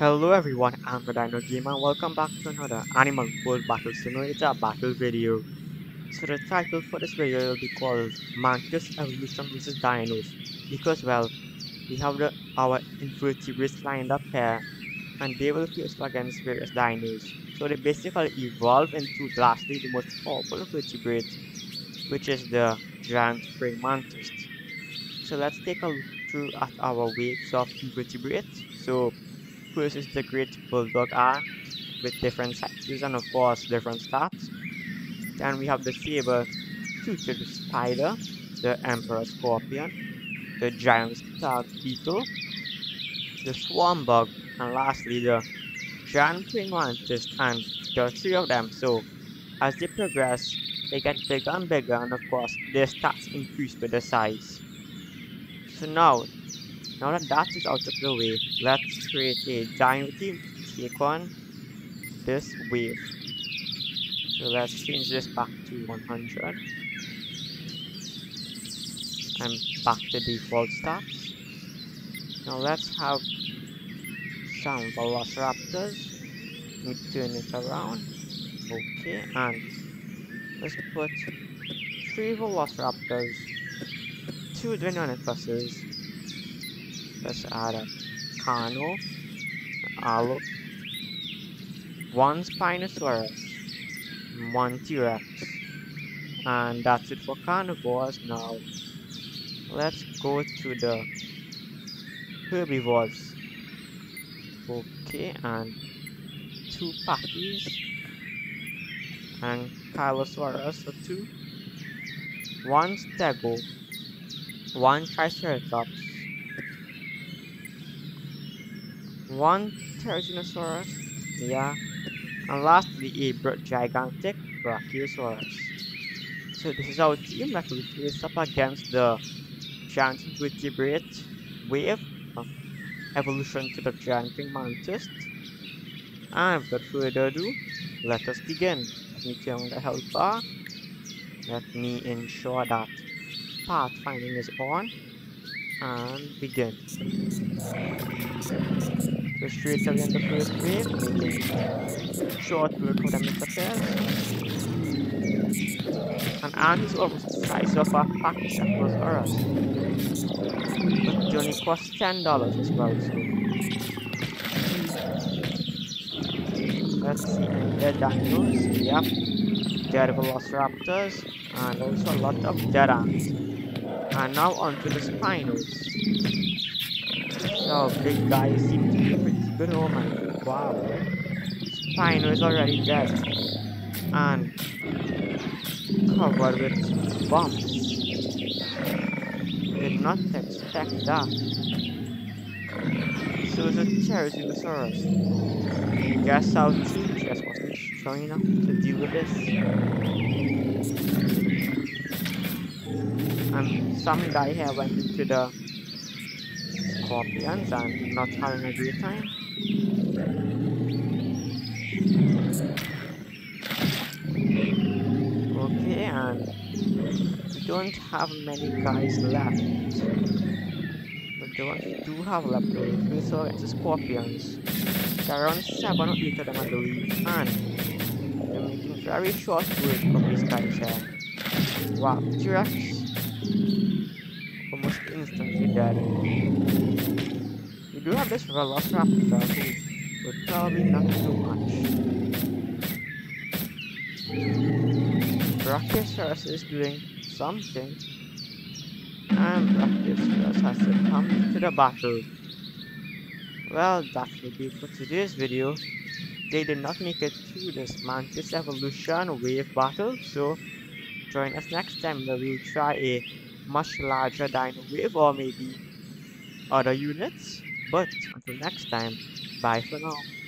Hello everyone, I'm the Dino Gamer and welcome back to another Animal Revolt Battle Simulator battle video. So the title for this video will be called Mantis Evolution vs Dinos, because well, we have our invertebrates lined up here and they will face against various dinos. So they basically evolve into lastly the most powerful invertebrate, which is the giant spring mantis. So let's take a look through at our waves of invertebrates. So first is the great bulldog ant with different sizes and of course different stats. Then we have the saber-toothed spider, the emperor scorpion, the giant stag beetle, the swarm bug, and lastly the giant praying mantis. And there are three of them, so as they progress they get bigger and bigger, and of course their stats increase with the size. So now that that is out of the way, let's create a dino team to take on this wave. So let's change this back to 100 and back to default stats. Now let's have some velociraptors. We turn it around. Okay, and let's put 3 velociraptors, 2 deinonychuses. Let's add a Kano, an Alo, 1 Spinosaurus, 1 T-Rex, and that's it for carnivores. Now let's go to the herbivores. Okay, and 2 Pachys and Kylosaurus for 2, 1 Stego, 1 Triceratops, 1 Terragenosaurus, yeah, and lastly a gigantic Brachiosaurus. So this is our team that will face up against the giant invertebrate wave of evolution to the giant praying mantis. And without further ado, let us begin. Let me turn on the health bar. Let me ensure that pathfinding is on. And begin. So straight away in the first wave, making short work of them with the pairs. And ant is almost the size of a Pachysaurus, but it only costs $10 as well, so. Let's see, dead dinos, yep, dead velociraptors, and also a lot of dead ants. And now onto the Spinos. So big guys seem to be pretty good. Oh my god, wow. Spino is already dead and covered with bombs. Did not expect that. So the Terragenosaurus. Guess how two just wasn't strong enough to deal with this. And some guy here went into the scorpions and not having a great time. Okay, and we don't have many guys left, but we do have left over, so it's the scorpions. There are around 7 or 8 of them, I believe, and they're making very short work from these guys here. Wow, T-Rex almost instantly dead. We do have this Velociraptor who would probably not do much. Brachiosaurus is doing something, and Brachiosaurus has to come to the battle. Well, that will be for today's video. They did not make it through this Mantis Evolution wave battle, so join us next time where we'll try a much larger dino wave or maybe other units. But until next time, bye for now.